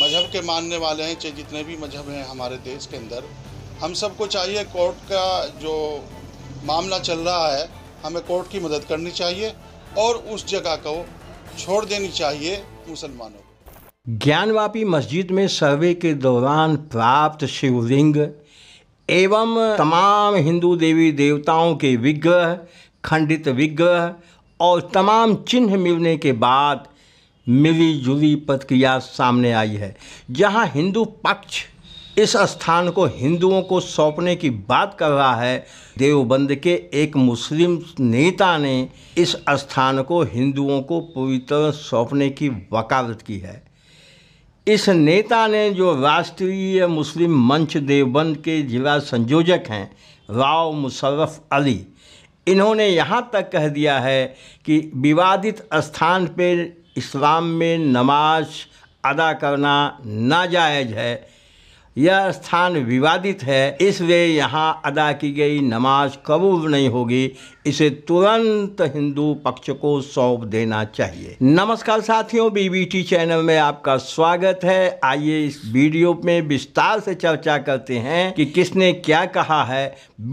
मजहब के मानने वाले हैं, चाहे जितने भी मजहब हैं हमारे देश के अंदर, हम सबको चाहिए कोर्ट का जो मामला चल रहा है, हमें कोर्ट की मदद करनी चाहिए और उस जगह को छोड़ देनी चाहिए मुसलमानों को। ज्ञानवापी मस्जिद में सर्वे के दौरान प्राप्त शिवलिंग एवं तमाम हिंदू देवी देवताओं के विग्रह, खंडित विग्रह और तमाम चिन्ह मिलने के बाद मिलीजुली प्रतिक्रिया सामने आई है। जहां हिंदू पक्ष इस स्थान को हिंदुओं को सौंपने की बात कर रहा है, देवबंद के एक मुस्लिम नेता ने इस स्थान को हिंदुओं को पूरी तरह सौंपने की वकालत की है। इस नेता ने, जो राष्ट्रीय मुस्लिम मंच देवबंद के जिला संयोजक हैं राव मुशर्रफ अली, इन्होंने यहाँ तक कह दिया है कि विवादित स्थान पर इस्लाम में नमाज अदा करना नाजायज़ है। यह स्थान विवादित है, इसलिए यहाँ अदा की गई नमाज कबूल नहीं होगी। इसे तुरंत हिंदू पक्ष को सौंप देना चाहिए। नमस्कार साथियों, बीबीटी चैनल में आपका स्वागत है। आइए इस वीडियो में विस्तार से चर्चा करते हैं कि किसने क्या कहा है।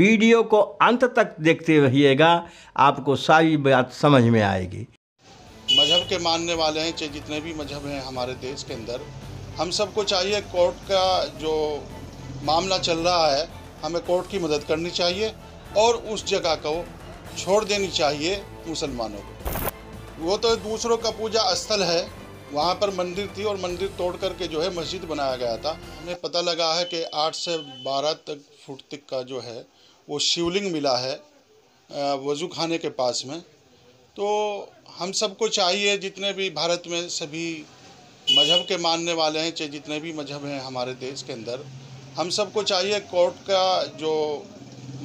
वीडियो को अंत तक देखते रहिएगा, आपको सारी बात समझ में आएगी। मजहब के मानने वाले हैं, चाहे जितने भी मजहब हैं हमारे देश के अंदर, हम सबको चाहिए कोर्ट का जो मामला चल रहा है, हमें कोर्ट की मदद करनी चाहिए और उस जगह को छोड़ देनी चाहिए मुसलमानों को। वो तो दूसरों का पूजा स्थल है, वहाँ पर मंदिर थी और मंदिर तोड़ करके जो है मस्जिद बनाया गया था। हमें पता लगा है कि 8 से 12 तक फुट तक का जो है वो शिवलिंग मिला है वजू खाने के पास में। तो हम सबको चाहिए, जितने भी भारत में सभी मजहब के मानने वाले हैं, चाहे जितने भी मजहब हैं हमारे देश के अंदर, हम सबको चाहिए कोर्ट का जो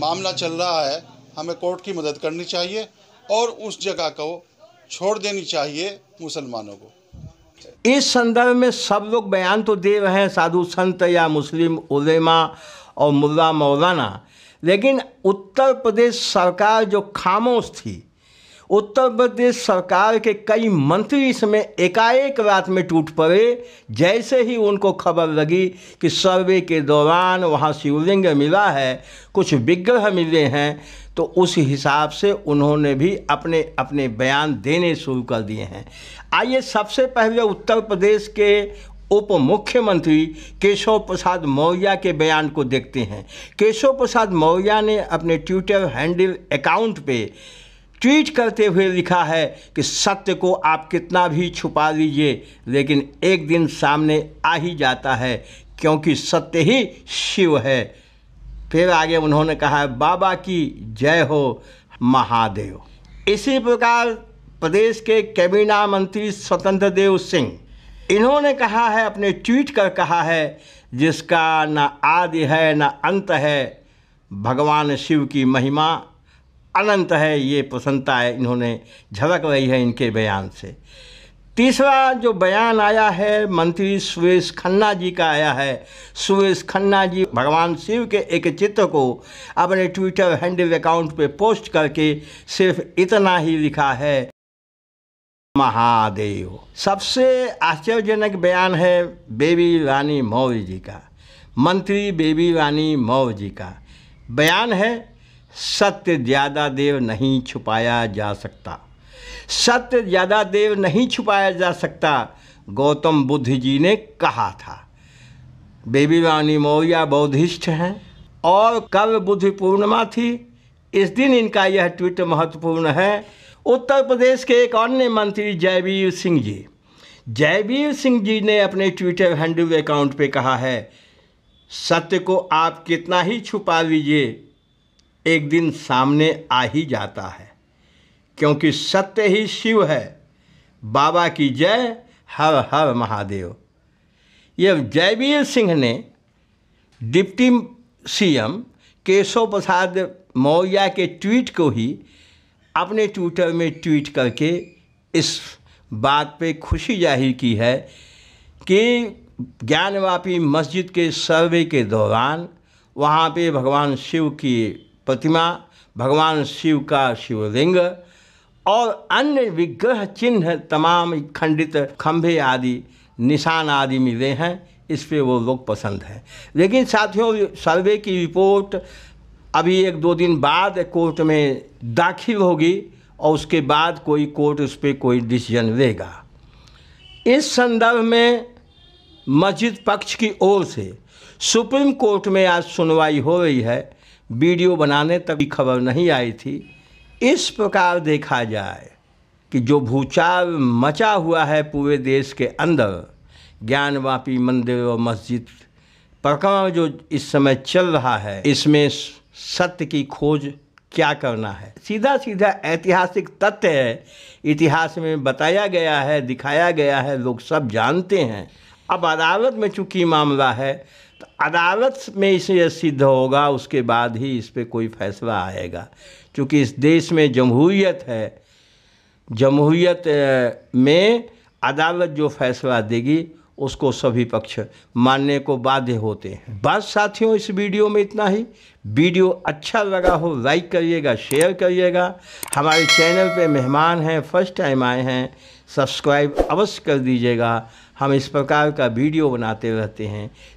मामला चल रहा है, हमें कोर्ट की मदद करनी चाहिए और उस जगह को छोड़ देनी चाहिए मुसलमानों को। इस संदर्भ में सब लोग बयान तो दे रहे हैं, साधु संत या मुस्लिम उलेमा और मुल्ला मौलाना, लेकिन उत्तर प्रदेश सरकार जो खामोश थी, उत्तर प्रदेश सरकार के कई मंत्री इसमें एकाएक रात में टूट पड़े जैसे ही उनको खबर लगी कि सर्वे के दौरान वहाँ शिवलिंग मिला है, कुछ विग्रह मिले हैं। तो उस हिसाब से उन्होंने भी अपने अपने बयान देने शुरू कर दिए हैं। आइए सबसे पहले उत्तर प्रदेश के उप मुख्यमंत्री केशव प्रसाद मौर्या के बयान को देखते हैं। केशव प्रसाद मौर्या ने अपने ट्विटर हैंडल अकाउंट पे ट्वीट करते हुए लिखा है कि सत्य को आप कितना भी छुपा लीजिए, लेकिन एक दिन सामने आ ही जाता है, क्योंकि सत्य ही शिव है। फिर आगे उन्होंने कहा है, बाबा की जय हो, महादेव। इसी प्रकार प्रदेश के कैबिनेट मंत्री स्वतंत्र देव सिंह, इन्होंने कहा है, अपने ट्वीट कर कहा है, जिसका ना आदि है ना अंत है, भगवान शिव की महिमा अनंत है। ये प्रसन्नता है, इन्होंने झलक रही है इनके बयान से। तीसरा जो बयान आया है मंत्री सुरेश खन्ना जी का आया है। सुरेश खन्ना जी भगवान शिव के एक चित्र को अपने ट्विटर हैंडल अकाउंट पे पोस्ट करके सिर्फ इतना ही लिखा है, महादेव। सबसे आश्चर्यजनक बयान है बेबी रानी मौर्य जी का, मंत्री बेबी रानी मौर्य जी का बयान है, सत्य ज़्यादा देर नहीं छुपाया जा सकता, सत्य ज़्यादा देर नहीं छुपाया जा सकता, गौतम बुद्ध जी ने कहा था। बेबी रानी मौर्य बौद्धिस्ट हैं और कल बुद्ध पूर्णिमा थी, इस दिन इनका यह ट्वीट महत्वपूर्ण है। उत्तर प्रदेश के एक अन्य मंत्री जयवीर सिंह जी, जयवीर सिंह जी ने अपने ट्विटर हैंडल अकाउंट पे कहा है, सत्य को आप कितना ही छुपा लीजिए, एक दिन सामने आ ही जाता है, क्योंकि सत्य ही शिव है, बाबा की जय, हर हर महादेव। यह जयवीर सिंह ने डिप्टी सीएम केशव प्रसाद मौर्य के ट्वीट को ही अपने ट्विटर में ट्वीट करके इस बात पे खुशी जाहिर की है कि ज्ञानवापी मस्जिद के सर्वे के दौरान वहाँ पे भगवान शिव की प्रतिमा, भगवान शिव का शिवलिंग और अन्य विग्रह चिन्ह, तमाम खंडित खंभे आदि निशान आदि मिले हैं, इस पे वो लोग पसंद हैं। लेकिन साथियों, सर्वे की रिपोर्ट अभी एक दो दिन बाद कोर्ट में दाखिल होगी और उसके बाद कोई कोर्ट उस पर कोई डिसीजन लेगा। इस संदर्भ में मस्जिद पक्ष की ओर से सुप्रीम कोर्ट में आज सुनवाई हो रही है। वीडियो बनाने तक भी खबर नहीं आई थी। इस प्रकार देखा जाए कि जो भूचाल मचा हुआ है पूरे देश के अंदर, ज्ञानवापी मंदिर और मस्जिद प्रकरण जो इस समय चल रहा है, इसमें सत्य की खोज क्या करना है। सीधा सीधा ऐतिहासिक तथ्य है, इतिहास में बताया गया है, दिखाया गया है, लोग सब जानते हैं। अब अदालत में चूँकि मामला है तो अदालत में इसे सिद्ध होगा, उसके बाद ही इस पर कोई फैसला आएगा। क्योंकि इस देश में जमहूरियत है, जमहूरियत में अदालत जो फैसला देगी उसको सभी पक्ष मानने को बाध्य होते हैं। बस साथियों, इस वीडियो में इतना ही। वीडियो अच्छा लगा हो लाइक करिएगा, शेयर करिएगा। हमारे चैनल पे मेहमान हैं, फर्स्ट टाइम आए हैं, सब्सक्राइब अवश्य कर दीजिएगा। हम इस प्रकार का वीडियो बनाते रहते हैं।